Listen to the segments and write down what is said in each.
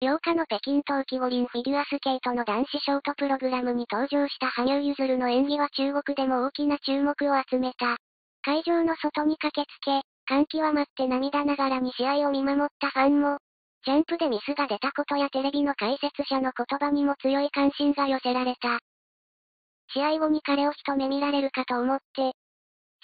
8日の北京冬季五輪フィギュアスケートの男子ショートプログラムに登場した羽生結弦の演技は中国でも大きな注目を集めた。会場の外に駆けつけ、感極まって涙ながらに試合を見守ったファンも、ジャンプでミスが出たことやテレビの解説者の言葉にも強い関心が寄せられた。試合後に彼を一目見られるかと思って、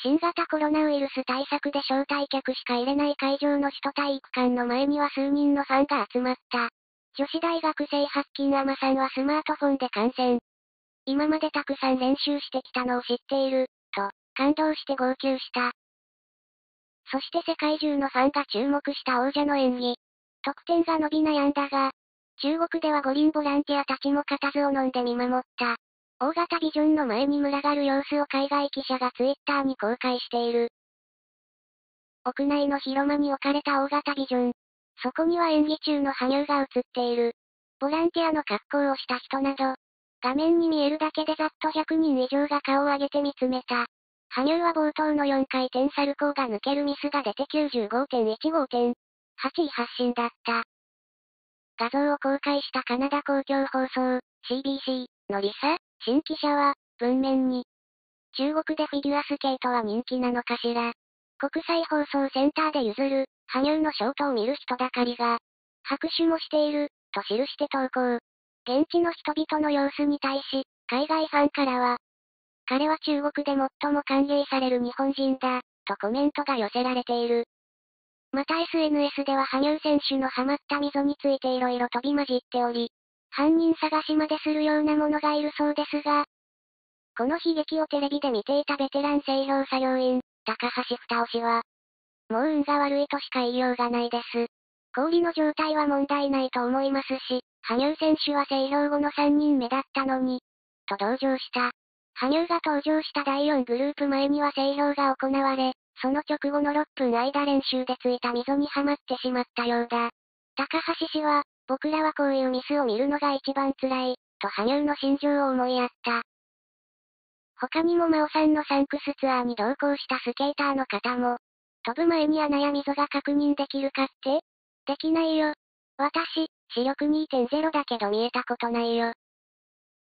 新型コロナウイルス対策で招待客しか入れない会場の首都体育館の前には数人のファンが集まった。女子大学生ハッキン・アマさんはスマートフォンで観戦。今までたくさん練習してきたのを知っている、と、感動して号泣した。そして世界中のファンが注目した王者の演技。得点が伸び悩んだが、中国では五輪ボランティアたちも固唾を飲んで見守った。大型ビジョンの前に群がる様子を海外記者がツイッターに公開している。屋内の広間に置かれた大型ビジョン。そこには演技中の羽生が映っている。ボランティアの格好をした人など、画面に見えるだけでざっと100人以上が顔を上げて見つめた。羽生は冒頭の4回転サルコーが抜けるミスが出て 95.15 点。8位発進だった。画像を公開したカナダ公共放送、CBC のリサ・シン記者は、文面に、中国でフィギュアスケートは人気なのかしら。国際放送センターで譲る、羽生のショートを見る人だかりが、拍手もしている、と記して投稿。現地の人々の様子に対し、海外ファンからは、彼は中国で最も歓迎される日本人だ、とコメントが寄せられている。また SNS では羽生選手のハマった溝についていろいろ飛び混じっており、犯人探しまでするようなものがいるそうですが、この悲劇をテレビで見ていたベテラン製氷作業員、高橋二男氏は、もう運が悪いとしか言いようがないです。氷の状態は問題ないと思いますし、羽生選手は制氷後の3人目だったのに、と同情した。羽生が登場した第4グループ前には制氷が行われ、その直後の6分間練習でついた溝にはまってしまったようだ。高橋氏は、僕らはこういうミスを見るのが一番辛い、と羽生の心情を思いやった。他にも真央さんのサンクスツアーに同行したスケーターの方も、飛ぶ前に穴や溝が確認できるかって？できないよ。私、視力 2.0 だけど見えたことないよ。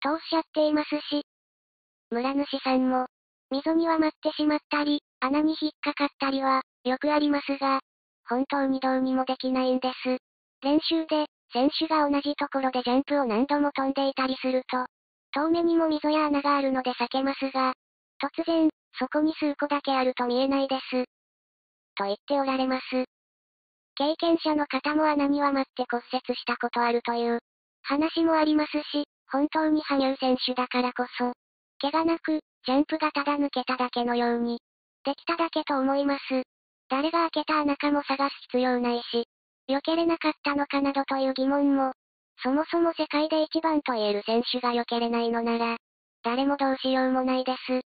とおっしゃっていますし。村主さんも、溝にはまってしまったり、穴に引っかかったりは、よくありますが、本当にどうにもできないんです。練習で、選手が同じところでジャンプを何度も飛んでいたりすると、遠目にも溝や穴があるので避けますが、突然、そこに数個だけあると見えないです。と言っておられます。経験者の方も穴にはまって骨折したことあるという話もありますし、本当に羽生選手だからこそ、怪我なく、ジャンプがただ抜けただけのように、できただけと思います。誰が開けた穴かも探す必要ないし、避けれなかったのかなどという疑問も、そもそも世界で一番と言える選手が避けれないのなら、誰もどうしようもないです。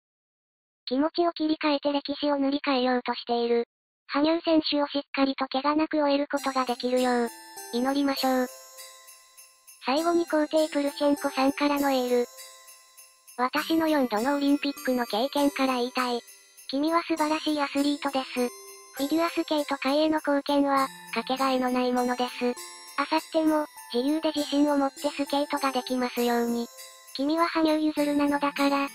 気持ちを切り替えて歴史を塗り替えようとしている。羽生選手をしっかりと怪我なく終えることができるよう、祈りましょう。最後に皇帝プルシェンコさんからのエール。私の4度のオリンピックの経験から言いたい。君は素晴らしいアスリートです。フィギュアスケート界への貢献は、かけがえのないものです。あさっても、自由で自信を持ってスケートができますように。君は羽生結弦なのだから。